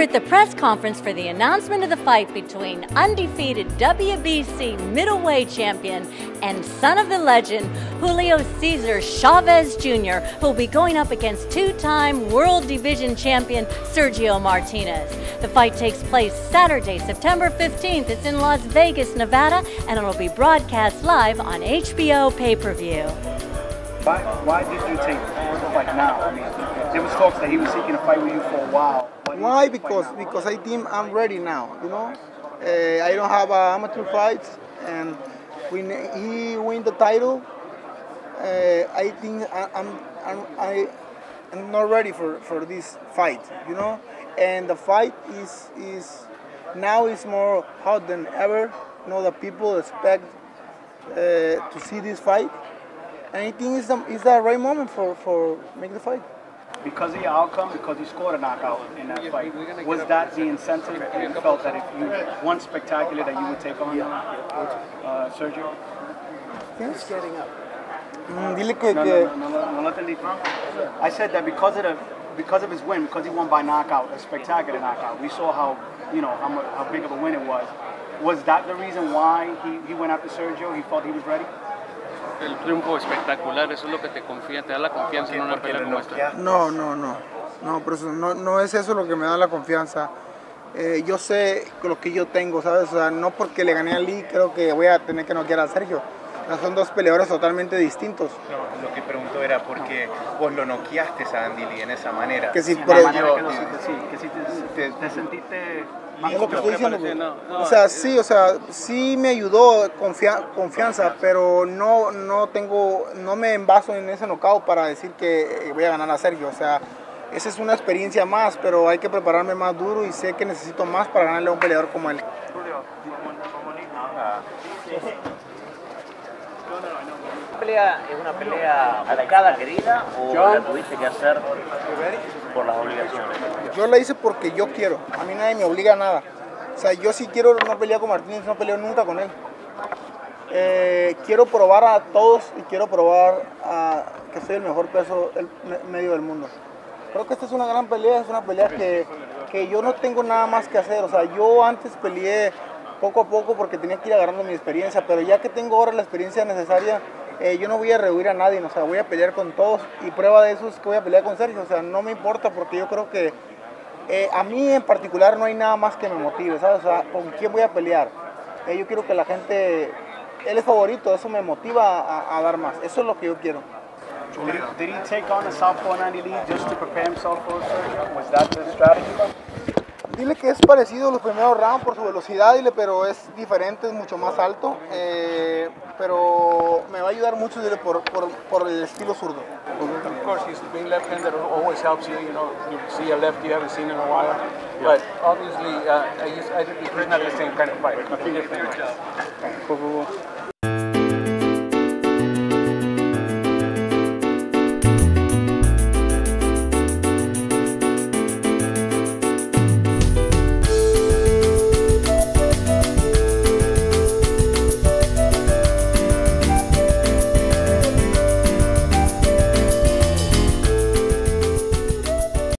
were at the press conference for the announcement of the fight between undefeated WBC middleweight champion and son of the legend, Julio Cesar Chavez Jr., who will be going up against two-time World Division champion Sergio Martinez. The fight takes place Saturday, September 15th. It's in Las Vegas, Nevada, and it will be broadcast live on HBO Pay-Per-View. Why did you take the fight now? I mean, there was talks that he was seeking a fight with you for a while. Why? Because I think I'm ready now, you know? I don't have amateur fights, and when he win the title, I think I'm not ready for this fight, you know? And the fight is now more hot than ever. You know, the people expect to see this fight. And I think it's the right moment for making the fight. Because of your outcome, because you scored a knockout in that fight, was that the incentive? And you felt that if you won spectacular, that you would take on Sergio? Yes. Getting up. I said that because of his win, because he won by knockout, a spectacular knockout. We saw how big of a win it was. Was that the reason why he went after Sergio? He felt he was ready. El triunfo espectacular, eso es lo que te confía, te da la confianza en una pelea como esta. No, pero no es eso lo que me da la confianza. Yo sé lo que yo tengo, ¿sabes? O sea, no porque le gané a Lee, creo que voy a tener que noquear a Sergio. Son dos peleadores totalmente distintos. No, lo que preguntó era porque vos lo noqueaste a Andy Lee en esa manera. Que si sí, te sentiste... Es lo que estoy diciendo. O sea, sí me ayudó confianza, pero no me envaso en ese knockout para decir que voy a ganar a Sergio. O sea, esa es una experiencia más, pero hay que prepararme más duro y sé que necesito más para ganarle a un peleador como él. ¿Es una pelea marcada, querida, o la tuviste que hacer por las obligaciones? Yo la hice porque yo quiero, a mí nadie me obliga a nada. O sea, yo sí quiero una pelea con Martínez, no peleo nunca con él. Quiero probar a todos y quiero probar que soy el mejor peso medio del mundo. Creo que esta es una gran pelea, es una pelea que yo no tengo nada más que hacer. O sea, yo antes peleé poco a poco porque tenía que ir agarrando mi experiencia, pero ya que tengo ahora la experiencia necesaria, yo no voy a rehuir a nadie, o sea, voy a pelear con todos, y prueba de eso es que voy a pelear con Sergio. O sea, no me importa, porque yo creo que a mí en particular no hay nada más que me motive, ¿sabes? O sea, ¿con quién voy a pelear? Yo quiero que la gente, él es favorito, eso me motiva a dar más, eso es lo que yo quiero. Did he take on a southpaw Andy Lee just to prepare himself for Sergio? Was that the strategy? Dile que es parecido a los primeros rounds por su velocidad, pero es diferente, es mucho más alto, pero me va a ayudar mucho por el estilo zurdo. Of course, being left-handed always helps you. You know, you see a left you haven't seen in a while, but obviously, I think it's not the same kind of fight.